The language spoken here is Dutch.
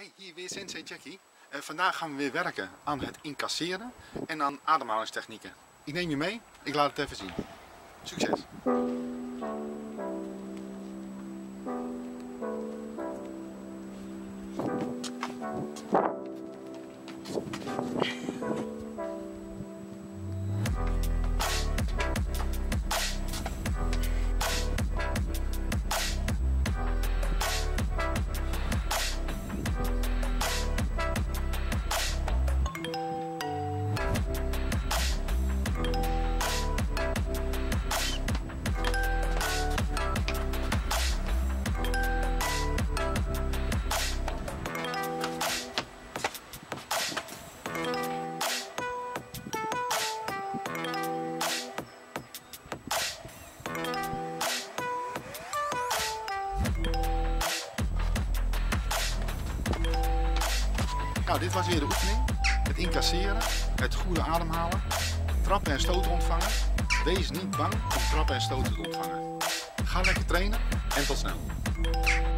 Hey, hier weer Sensei Jackie. Vandaag gaan we weer werken aan het incasseren en aan ademhalingstechnieken. Ik neem je mee, ik laat het even zien. Succes! Nou, dit was weer de oefening. Het incasseren, het goede ademhalen, trappen en stoten ontvangen. Wees niet bang om trappen en stoten te ontvangen. Ga lekker trainen en tot snel.